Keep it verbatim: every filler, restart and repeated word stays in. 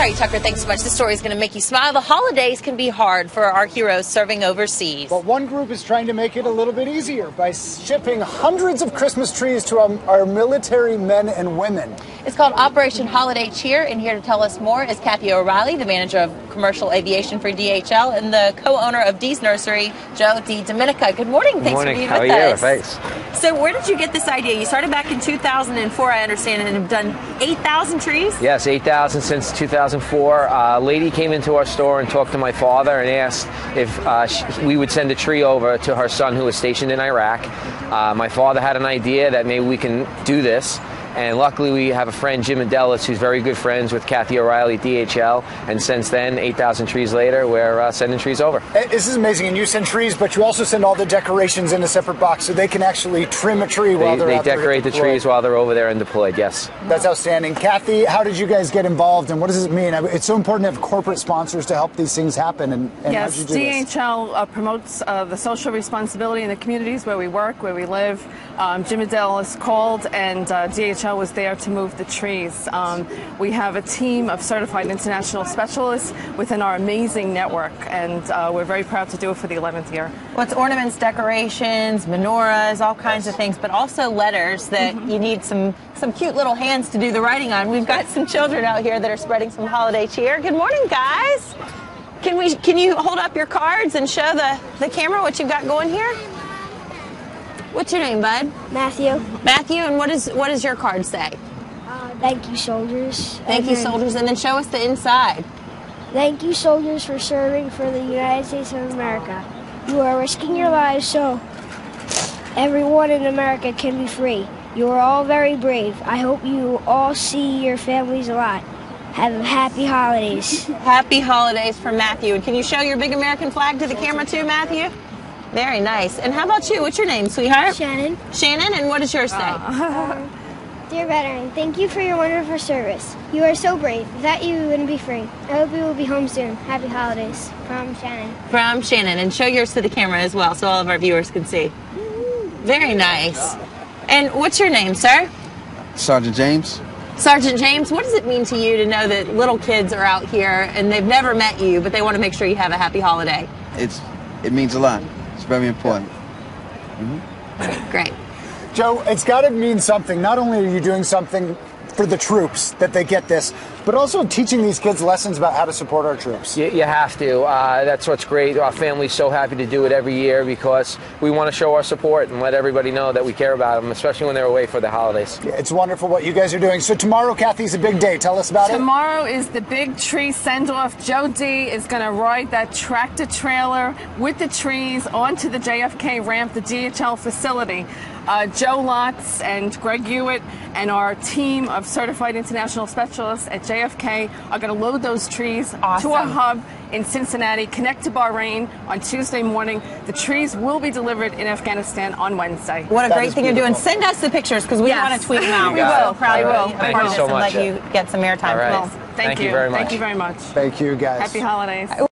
All right, Tucker, thanks so much. This story is going to make you smile. The holidays can be hard for our heroes serving overseas. Well, one group is trying to make it a little bit easier by shipping hundreds of Christmas trees to our, our military men and women. It's called Operation Holiday Cheer, and here to tell us more is Kathy O'Reilly, the manager of commercial aviation for D H L and the co-owner of Dee's Nursery, Joe D. DiDomenica. Good morning. Thanks morning. for being How with are us. You? Thanks. So where did you get this idea? You started back in two thousand four, I understand, and have done eight thousand trees? Yes, eight thousand since two thousand four. A uh, lady came into our store and talked to my father and asked if uh, she, we would send a tree over to her son who was stationed in Iraq. Uh, my father had an idea that maybe we can do this. And luckily, we have a friend, Jim Adelis, who's very good friends with Kathy O'Reilly at D H L. And since then, eight thousand trees later, we're uh, sending trees over. This is amazing. And you send trees, but you also send all the decorations in a separate box so they can actually trim a tree while they, they're they out there. They decorate the trees while they're over there and deployed, yes. That's outstanding. Kathy, how did you guys get involved, and what does it mean? It's so important to have corporate sponsors to help these things happen. And, and yes, how did you do D H L this? Uh, promotes uh, the social responsibility in the communities where we work, where we live. Um, Jim Adelis called, and uh, D H L was there to move the trees. Um, we have a team of certified international specialists within our amazing network, and uh, we're very proud to do it for the eleventh year. Well, it's ornaments, decorations, menorahs, all kinds of things, but also letters that mm-hmm. you need some some cute little hands to do the writing on. We've got some children out here that are spreading some holiday cheer. Good morning, guys. Can we? Can you hold up your cards and show the, the camera what you've got going here? What's your name, bud? Matthew. Matthew, and what is what does your card say? Uh, thank you, soldiers. Thank you, soldiers, and then show us the inside. Thank you, soldiers, for serving for the United States of America. You are risking your lives so everyone in America can be free. You are all very brave. I hope you all see your families a lot. Have a happy holidays. Happy holidays for Matthew. And can you show your big American flag to the camera too, Matthew? Very nice. And how about you? What's your name, sweetheart? Shannon. Shannon, and what does yours say? Uh, Dear veteran, thank you for your wonderful service. You are so brave. Without you, we wouldn't be free. I hope you will be home soon. Happy holidays. From Shannon. From Shannon. And show yours to the camera as well so all of our viewers can see. Very nice. And what's your name, sir? Sergeant James. Sergeant James, what does it mean to you to know that little kids are out here and they've never met you, but they want to make sure you have a happy holiday? It's, it means a lot. It's very important. Mm-hmm. Great. Joe, it's got to mean something. Not only are you doing something for the troops that they get this, but also teaching these kids lessons about how to support our troops. You, you have to. Uh, that's what's great. Our family's so happy to do it every year because we want to show our support and let everybody know that we care about them, especially when they're away for the holidays. Yeah, it's wonderful what you guys are doing. So tomorrow, Kathy's a big day. Tell us about tomorrow it. Tomorrow is the big tree send-off. Joe D is going to ride that tractor trailer with the trees onto the J F K ramp, the D H L facility. Uh, Joe Lotz and Greg Hewitt and our team of certified international specialists at J F K are going to load those trees awesome. to a hub in Cincinnati, connect to Bahrain on Tuesday morning. The trees will be delivered in Afghanistan on Wednesday. What a that great thing beautiful. You're doing. Send us the pictures because we yes. want to tweet them out. We will. Probably right. will. Thank you so much. And let you get some airtime. Right. Well, thank, thank you. you very much. Thank you very much. Thank you, guys. Happy holidays.